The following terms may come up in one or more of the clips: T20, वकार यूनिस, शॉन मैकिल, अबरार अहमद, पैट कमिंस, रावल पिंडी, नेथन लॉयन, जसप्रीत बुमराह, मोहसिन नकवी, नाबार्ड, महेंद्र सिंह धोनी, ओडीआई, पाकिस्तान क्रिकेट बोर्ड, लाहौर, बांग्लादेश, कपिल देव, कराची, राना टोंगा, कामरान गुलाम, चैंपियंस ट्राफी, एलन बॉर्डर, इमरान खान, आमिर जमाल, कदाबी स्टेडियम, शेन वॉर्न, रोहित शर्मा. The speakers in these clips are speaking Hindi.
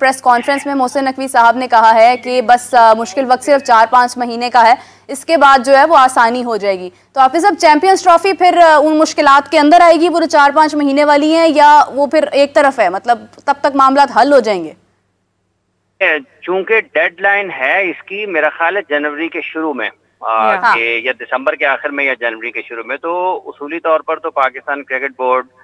प्रेस कॉन्फ्रेंस में मोहसिन नकवी साहब ने कहा है कि बस मुश्किल वक्त सिर्फ 4-5 महीने का है, इसके बाद जो है वो आसानी हो जाएगी। तो हाफिज साहब, चैंपियंस ट्रॉफी फिर उन मुश्किलात के अंदर आएगी वो 4-5 महीने वाली हैं, या वो फिर एक तरफ है, मतलब तब तक मामला हल हो जाएंगे? चूंकि डेडलाइन है इसकी, मेरा ख्याल है जनवरी के शुरू में या दिसंबर के आखिर में या जनवरी के शुरू में, तो उसूली तौर पर तो पाकिस्तान क्रिकेट बोर्ड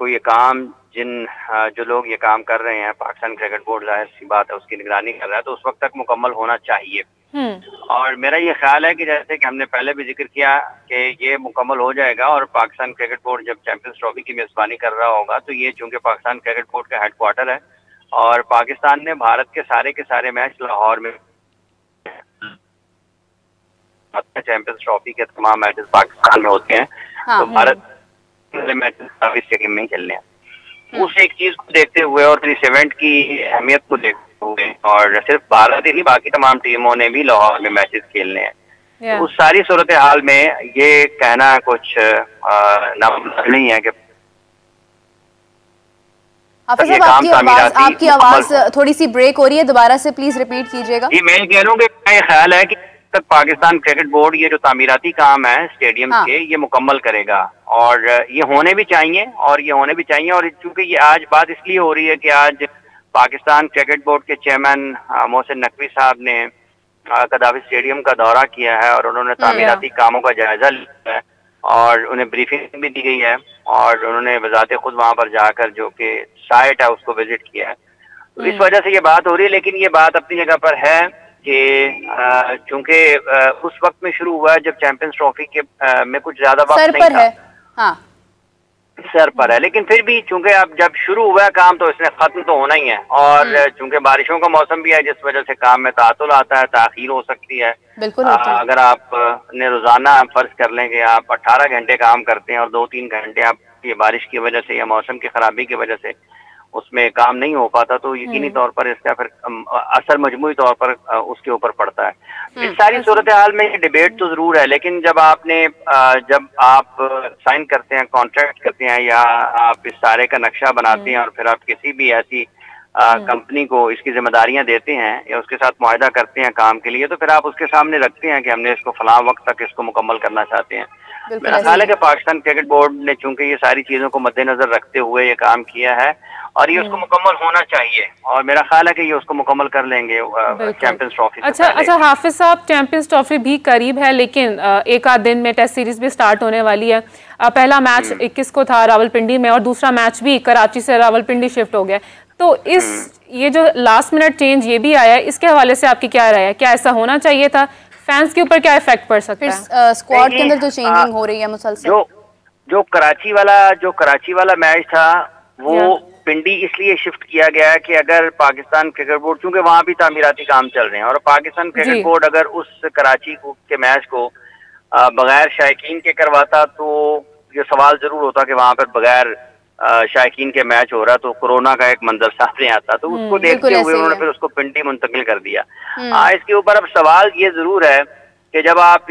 को ये काम, जो लोग ये काम कर रहे हैं, पाकिस्तान क्रिकेट बोर्ड जाहिर सी बात है उसकी निगरानी कर रहा है, तो उस वक्त तक मुकम्मल होना चाहिए। और मेरा ये ख्याल है कि जैसे कि हमने पहले भी जिक्र किया कि ये मुकम्मल हो जाएगा और पाकिस्तान क्रिकेट बोर्ड जब चैंपियंस ट्रॉफी की मेजबानी कर रहा होगा तो ये चूंकि पाकिस्तान क्रिकेट बोर्ड का हेडक्वार्टर है और पाकिस्तान ने भारत के सारे मैच लाहौर में, चैंपियंस ट्रॉफी के तमाम मैचेस पाकिस्तान में होते हैं, तो भारत मैचेस काफी स्टेडियम में खेलने हैं। उस एक चीज को देखते हुए और इस इवेंट की अहमियत को देखते हुए, और सिर्फ भारत ही नहीं बाकी तमाम टीमों ने भी लाहौर में मैचेस खेलने हैं, तो उस सारी सूरत हाल में ये कहना कुछ नामुमकिन नहीं है कि हाफिज साहब आपकी आवाज थोड़ी सी ब्रेक हो रही है, दोबारा से प्लीज रिपीट कीजिएगा। जी, मैं कह रहा हूँ कि मेरा ख्याल है कि तक पाकिस्तान क्रिकेट बोर्ड ये जो तामीराती काम है स्टेडियम के ये मुकम्मल करेगा, और ये होने भी चाहिए और चूंकि ये आज बात इसलिए हो रही है कि आज पाकिस्तान क्रिकेट बोर्ड के चेयरमैन मोहसिन नकवी साहब ने कदाबी स्टेडियम का दौरा किया है और उन्होंने तामीराती कामों का जायजा लिया है और उन्हें ब्रीफिंग भी दी गई है और उन्होंने बजाते खुद वहां पर जाकर जो कि साइट है उसको विजिट किया है, तो इस वजह से ये बात हो रही है। लेकिन ये बात अपनी जगह पर है कि चूंकि उस वक्त में शुरू हुआ जब चैंपियंस ट्रॉफी के में कुछ ज्यादा वक्त नहीं था, सर पर है, लेकिन फिर भी चूंकि अब जब शुरू हुआ है काम तो इसने खत्म तो होना ही है, और चूंकि बारिशों का मौसम भी है जिस वजह से काम में तातुल आता है, ताखीर हो सकती है। अगर आप ने रोजाना फर्ज कर लें कि आप 18 घंटे काम करते हैं और 2-3 घंटे आप ये बारिश की वजह से या मौसम की खराबी की वजह से उसमें काम नहीं हो पाता, तो यकीनी तौर पर इसका फिर असर मजमूई तौर पर उसके ऊपर पड़ता है। इस सारी सूरत हाल में ये डिबेट तो जरूर है, लेकिन जब आप साइन करते हैं, कॉन्ट्रैक्ट करते हैं, या आप इस सारे का नक्शा बनाते हैं और फिर आप किसी भी ऐसी कंपनी को इसकी जिम्मेदारियां देते हैं या उसके साथ मुआहदा करते हैं काम के लिए, तो फिर आप उसके सामने रखते हैं कि हमने इसको फलां वक्त तक इसको मुकम्मल करना चाहते हैं। मेरा ख्याल है कि पाकिस्तान क्रिकेट बोर्ड ने चूंकि ये सारी चीजों को मद्देनजर रखते हुए ये काम किया है और ये उसको मुकम्मल होना चाहिए, और मेरा ख्याल है कि ये उसको मुकम्मल कर लेंगे चैंपियंस ट्रॉफी। अच्छा हाफिज साहब, चैंपियंस ट्रॉफी भी करीब है, लेकिन एक आध दिन में टेस्ट सीरीज भी स्टार्ट होने वाली है। पहला मैच 21 को था रावल पिंडी में और दूसरा मैच भी कराची से रावल पिंडी शिफ्ट हो गया, तो इस ये जो लास्ट मिनट चेंज ये भी आया है, इसके हवाले से आपकी क्या राय है? क्या ऐसा होना चाहिए था? फैंस के ऊपर क्या इफेक्ट पड़ सकता है? स्क्वाड के अंदर जो चेंजिंग हो रही है मुसलसल, जो कराची वाला मैच था वो पिंडी इसलिए शिफ्ट किया गया है कि अगर पाकिस्तान क्रिकेट बोर्ड, चूंकि वहां भी तामीराती काम चल रहे हैं, और पाकिस्तान क्रिकेट बोर्ड अगर उस कराची के मैच को बगैर शायकीन के करवाता तो ये सवाल जरूर होता कि वहां पर बगैर शायकीन के मैच हो रहा, तो कोरोना का एक मंजर सामने आता, तो उसको देखते हुए उन्होंने फिर उसको पिंडी मुंतकिल कर दिया। इसके ऊपर अब सवाल ये जरूर है कि जब आप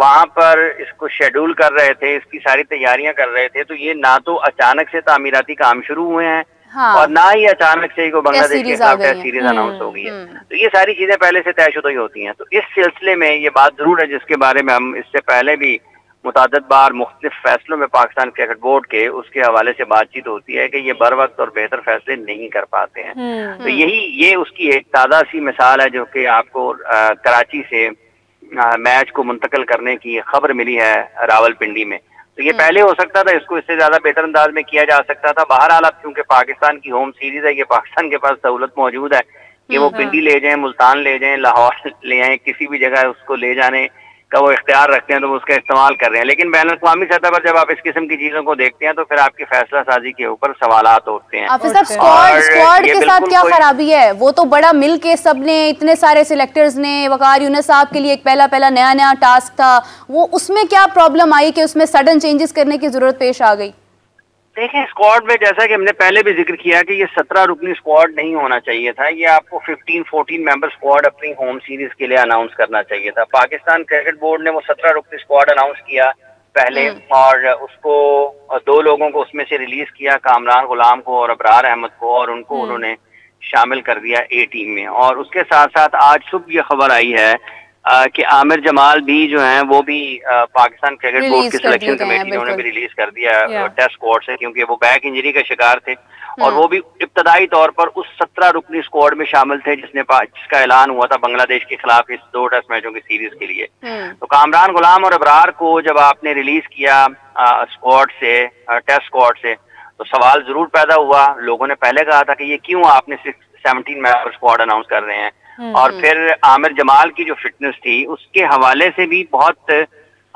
वहां पर इसको शेड्यूल कर रहे थे, इसकी सारी तैयारियां कर रहे थे, तो ये ना तो अचानक से तामीराती काम शुरू हुए हैं और ना ही अचानक से को बांग्लादेश के खिलाफ टेस्ट सीरीज अनाउंस हो गई है, तो ये सारी चीजें पहले से तयशुदा ही होती हैं। तो इस सिलसिले में ये बात जरूर है जिसके बारे में हम इससे पहले भी मुतादिद बार मुख्तलिफ फैसलों में पाकिस्तान क्रिकेट बोर्ड के उसके हवाले से बातचीत होती है कि ये बर वक्त और बेहतर फैसले नहीं कर पाते हैं। तो ये उसकी एक ताज़ा सी मिसाल है जो कि आपको कराची से मैच को मुंतकिल करने की खबर मिली है रावलपिंडी में, तो ये पहले हो सकता था, इसको इससे ज्यादा बेहतर अंदाज में किया जा सकता था। बहरहाल अब चूंकि पाकिस्तान की होम सीरीज है, ये पाकिस्तान के पास सहूलत मौजूद है कि वो पिंडी ले जाएं, मुल्तान ले जाएं, लाहौर ले आए, किसी भी जगह उसको ले जाने का वो इख्तियार रखते हैं, तो वो उसका इस्तेमाल कर रहे हैं। लेकिन बैन अवी सतह पर जब आप इस किस्म की चीजों को देखते हैं तो फिर आपकी फैसला साजी के ऊपर सवालात उठते हैं। स्क्वाड के साथ क्या खराबी है? वो तो बड़ा मिल के सबने, इतने सारे सिलेक्टर्स ने, वकार यूनिस साहब के लिए एक पहला नया टास्क था, वो उसमें क्या प्रॉब्लम आई कि उसमें सडन चेंजेस करने की जरूरत पेश आ गई? देखें, स्क्वाड में जैसा कि हमने पहले भी जिक्र किया कि ये 17 रुकनी स्क्वाड नहीं होना चाहिए था, ये आपको 14 मेंबर स्क्वाड अपनी होम सीरीज के लिए अनाउंस करना चाहिए था। पाकिस्तान क्रिकेट बोर्ड ने वो 17 रुकनी स्क्वाड अनाउंस किया पहले और उसको 2 लोगों को उसमें से रिलीज किया, कामरान गुलाम को और अबरार अहमद को, और उन्होंने शामिल कर दिया ए टीम में। और उसके साथ साथ आज सुबह ये खबर आई है कि आमिर जमाल भी जो हैं वो भी पाकिस्तान क्रिकेट बोर्ड की सिलेक्शन कमेटी ने भी रिलीज कर दिया टेस्ट स्क्वाड से, क्योंकि वो बैक इंजरी का शिकार थे और वो भी इब्तदाई तौर पर उस 17 रुकनी स्क्वाड में शामिल थे जिसका ऐलान हुआ था बांग्लादेश के खिलाफ इस 2 टेस्ट मैचों की सीरीज के लिए। तो कामरान गुलाम और अबरार को जब आपने रिलीज किया स्क्वाड से, टेस्ट स्क्वाड से, तो सवाल जरूर पैदा हुआ। लोगों ने पहले कहा था कि ये क्यों आपने 17 मेंबर स्क्वाड अनाउंस कर रहे हैं। और फिर आमिर जमाल की जो फिटनेस थी उसके हवाले से भी बहुत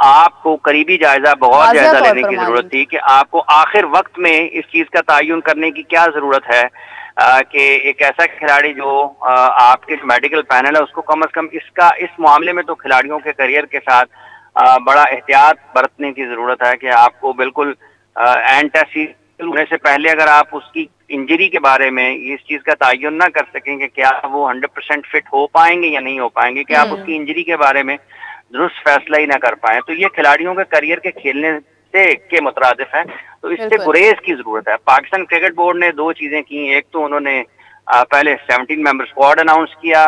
आपको करीबी जायजा, बहुत जायजा लेने की जरूरत थी कि आपको आखिर वक्त में इस चीज का तायुन करने की क्या जरूरत है कि एक ऐसा खिलाड़ी जो आपके मेडिकल पैनल है उसको कम से कम इस मामले में तो खिलाड़ियों के करियर के साथ बड़ा एहतियात बरतने की जरूरत है कि आपको बिल्कुल एंटी होने से पहले अगर आप उसकी इंजरी के बारे में इस चीज का तायुन ना कर सकें कि क्या वो 100% फिट हो पाएंगे या नहीं हो पाएंगे, कि आप उसकी इंजरी के बारे में दुरुस्त फैसला ही ना कर पाए, तो ये खिलाड़ियों के करियर के खेलने से के मुतरादिफ है। तो इससे गुरेज की जरूरत है। पाकिस्तान क्रिकेट बोर्ड ने 2 चीजें की, एक तो उन्होंने पहले 17 मेंबर स्क्वाड अनाउंस किया,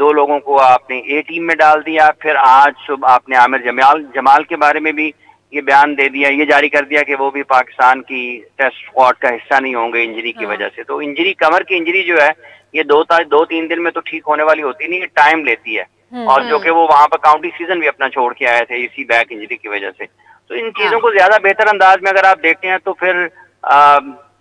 2 लोगों को आपने ए टीम में डाल दिया, फिर आज सुबह आपने आमिर जमाल के बारे में भी ये बयान दे दिया, ये जारी कर दिया कि वो भी पाकिस्तान की टेस्ट स्क्वाड का हिस्सा नहीं होंगे इंजरी की वजह से। तो इंजरी, कमर की इंजरी जो है ये 2-3 दिन में तो ठीक होने वाली होती नहीं, ये टाइम लेती है। और जो कि वो वहां पर काउंटी सीजन भी अपना छोड़ के आए थे इसी बैक इंजरी की वजह से। तो इन चीजों को ज्यादा बेहतर अंदाज में अगर आप देखते हैं तो फिर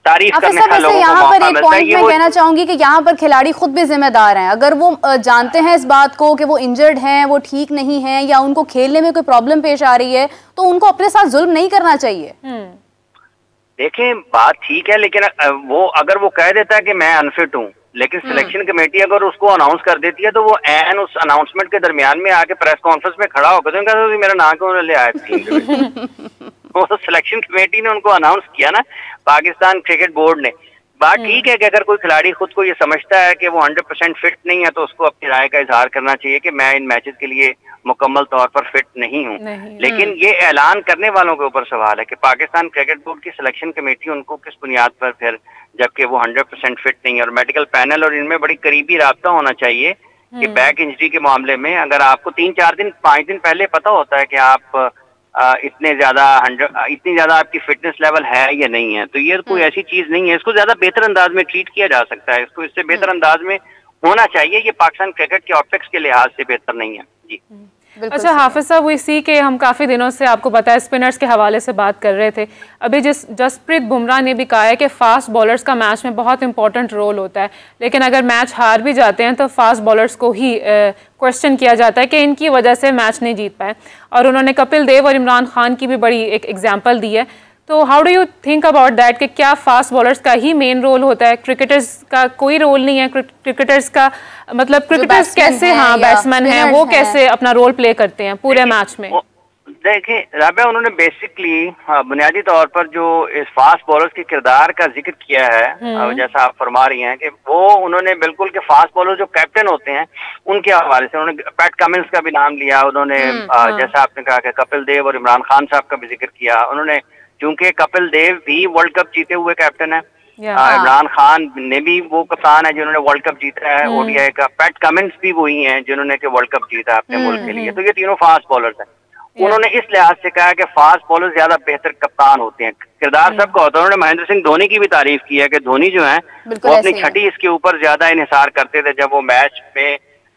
तारीफ करने का लोगों को यहाँ पर एक पॉइंट मैं कहना चाहूंगी कि यहाँ पर खिलाड़ी खुद भी जिम्मेदार हैं। अगर वो जानते हैं इस बात को कि वो इंजर्ड हैं, वो ठीक नहीं हैं या उनको खेलने में कोई प्रॉब्लम पेश आ रही है, तो उनको अपने साथ जुल्म नहीं करना चाहिए। देखें, बात ठीक है, लेकिन वो अगर वो कह देता है कि मैं अनफिट हूँ, लेकिन सिलेक्शन कमेटी अगर उसको अनाउंस कर देती है तो वो एन उस अनाउंसमेंट के दरमियान में आके प्रेस कॉन्फ्रेंस में खड़ा होकर तो मेरा नाम क्यों ले आया। वो तो सिलेक्शन कमेटी ने उनको अनाउंस किया ना, पाकिस्तान क्रिकेट बोर्ड ने। बात ठीक है कि अगर कोई खिलाड़ी खुद को ये समझता है कि वो 100% फिट नहीं है तो उसको अपनी राय का इजहार करना चाहिए कि मैं इन मैचेस के लिए मुकम्मल तौर पर फिट नहीं हूँ। लेकिन ये ऐलान करने वालों के ऊपर सवाल है कि पाकिस्तान क्रिकेट बोर्ड की सिलेक्शन कमेटी उनको किस बुनियाद पर फिर, जबकि वो 100% फिट नहीं है। और मेडिकल पैनल और इनमें बड़ी करीबी रब्ता होना चाहिए कि बैक इंजरी के मामले में अगर आपको 3-4 दिन 5 दिन पहले पता होता है कि आप इतनी ज्यादा आपकी फिटनेस लेवल है या नहीं है, तो ये कोई ऐसी चीज नहीं है। इसको ज्यादा बेहतर अंदाज में ट्रीट किया जा सकता है, इसको इससे बेहतर अंदाज में होना चाहिए। ये पाकिस्तान क्रिकेट के ऑप्टिक्स के लिहाज से बेहतर नहीं है। जी अच्छा हाफिज साहब, वो इसी के हम काफ़ी दिनों से आपको पता है स्पिनर्स के हवाले से बात कर रहे थे। अभी जसप्रीत बुमराह ने भी कहा है कि फास्ट बॉलर्स का मैच में बहुत इंपॉर्टेंट रोल होता है, लेकिन अगर मैच हार भी जाते हैं तो फास्ट बॉलर्स को ही क्वेश्चन किया जाता है कि इनकी वजह से मैच नहीं जीत पाए। और उन्होंने कपिल देव और इमरान खान की भी बड़ी एक एग्जाम्पल दी है। तो how do you think about that कि क्या फास्ट बॉलर्स का ही मेन रोल होता है, क्रिकेटर्स का कोई रोल नहीं है? क्रिकेटर्स का मतलब क्रिकेटर्स कैसे, हाँ बैट्समैन हैं, वो कैसे अपना रोल प्ले करते हैं पूरे मैच में? देखिए राबिया, उन्होंने बेसिकली बुनियादी तौर पर जो इस फास्ट बॉलर्स के किरदार का जिक्र किया है, जैसा आप फरमा रही हैं कि वो उन्होंने बिल्कुल के फास्ट बॉलर जो कैप्टन होते हैं उनके हवाले से उन्होंने पैट कमिंस का भी नाम लिया, उन्होंने जैसा आपने कहा कि कपिल देव और इमरान खान साहब का भी जिक्र किया। उन्होंने, क्योंकि कपिल देव भी वर्ल्ड कप जीते हुए कैप्टन है, इमरान खान ने भी वो कप्तान है जिन्होंने वर्ल्ड कप जीता है ओडीआई का, पैट कमिंस भी वही हैं जिन्होंने के वर्ल्ड कप जीता अपने मुल्क के लिए। तो ये तीनों फास्ट बॉलर्स हैं। उन्होंने इस लिहाज से कहा कि फास्ट बॉलर ज्यादा बेहतर कप्तान होते हैं, किरदार सबका होता है। उन्होंने महेंद्र सिंह धोनी की भी तारीफ की है कि धोनी जो है वो अपनी छठी इसके ऊपर ज्यादा इन्हिसार करते थे।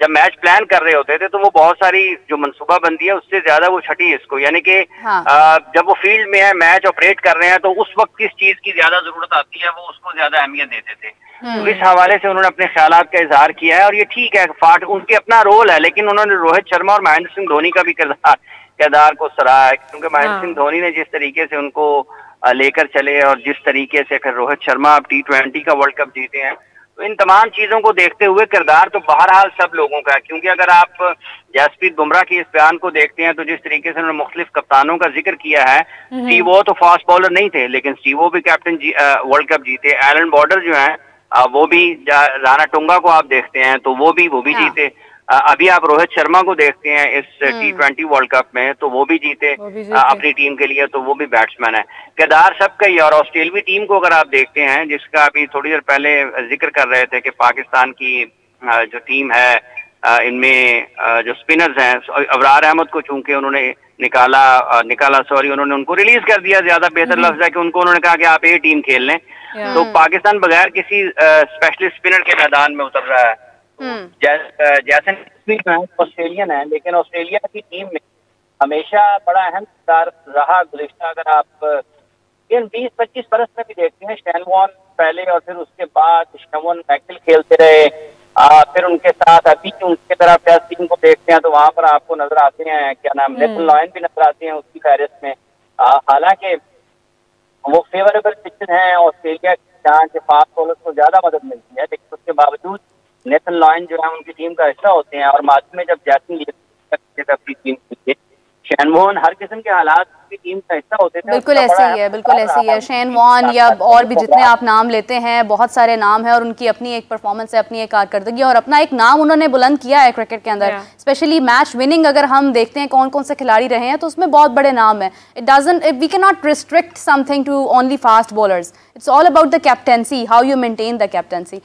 जब मैच प्लान कर रहे होते थे तो वो बहुत सारी जो मनसूबा बंदी है उससे ज्यादा वो छठी इसको, यानी कि जब वो फील्ड में है, मैच ऑपरेट कर रहे हैं, तो उस वक्त किस चीज की ज्यादा जरूरत आती है वो उसको ज्यादा अहमियत देते थे। तो इस हवाले से उन्होंने अपने ख्यालात का इजहार किया है और ये ठीक है, फाट उनके अपना रोल है। लेकिन उन्होंने रोहित शर्मा और महेंद्र सिंह धोनी का भी किरदार को सराहा है, क्योंकि महेंद्र सिंह धोनी ने जिस तरीके से उनको लेकर चले और जिस तरीके से फिर रोहित शर्मा अब T20 का वर्ल्ड कप जीते हैं, तो इन तमाम चीजों को देखते हुए किरदार तो बहरहाल सब लोगों का है। क्योंकि अगर आप जसप्रीत बुमराह के इस बयान को देखते हैं तो जिस तरीके से उन्होंने मुख्तलिफ कप्तानों का जिक्र किया है, स्टीव वो तो फास्ट बॉलर नहीं थे लेकिन स्टीव वो भी कैप्टन वर्ल्ड कप जीते, एलन बॉर्डर जो है वो भी राना टोंगा को आप देखते हैं तो वो भी जीते। अभी आप रोहित शर्मा को देखते हैं इस T20 वर्ल्ड कप में, तो वो भी जीते अपनी टीम के लिए, तो वो भी बैट्समैन है। किरदार सबका ही। और ऑस्ट्रेलवी टीम को अगर आप देखते हैं, जिसका अभी थोड़ी देर पहले जिक्र कर रहे थे कि पाकिस्तान की जो टीम है इनमें जो स्पिनर्स हैं, अबरार अहमद को चूंकि उन्होंने उन्होंने उनको रिलीज कर दिया, ज्यादा बेहतर लफ्ज है कि उनको उन्होंने कहा कि आप ये टीम खेल लें, तो पाकिस्तान बगैर किसी स्पेशलिस्ट स्पिनर के मैदान में उतर रहा है। जैसन ऑस्ट्रेलियन है, लेकिन ऑस्ट्रेलिया की टीम में हमेशा बड़ा अहम किरदार रहा। गुज़िश्ता अगर आप 20-25 बरस में भी देखते हैं, शेन वॉर्न पहले और फिर उसके बाद शॉन मैकिल खेलते रहे, फिर उनके साथ अभी उनके तरह टेस्ट टीम को देखते हैं तो वहां पर आपको नजर आते हैं नेथन लॉयन भी नजर आते हैं उसकी फहरिस्त में। हालांकि वो फेवरेबल पिचेस हैं ऑस्ट्रेलिया के, फास्ट बॉलर को ज्यादा मदद मिलती है, लेकिन उसके बावजूद नेथन लॉयन जो है उनकी टीम का हिस्सा होते हैं। और माजी में जब जैसन अपनी टीम के शेन वॉर्न हर किस्म के हालात की टीम का हिस्सा होते थे। बिल्कुल ऐसे ही है, बिल्कुल ऐसे ही है। शेन वॉर्न या और भी जितने आप नाम लेते हैं, बहुत सारे नाम हैं, और उनकी अपनी एक परफॉर्मेंस है, अपनी एक कारकर्दगी और अपना एक नाम उन्होंने बुलंद किया है क्रिकेट के अंदर। स्पेशली मैच विनिंग अगर हम देखते हैं कौन कौन से खिलाड़ी रहे हैं, तो उसमें बहुत बड़े नाम है। We can not restrict something to only fast bowlers. It's all about the captaincy, how you maintain the captaincy.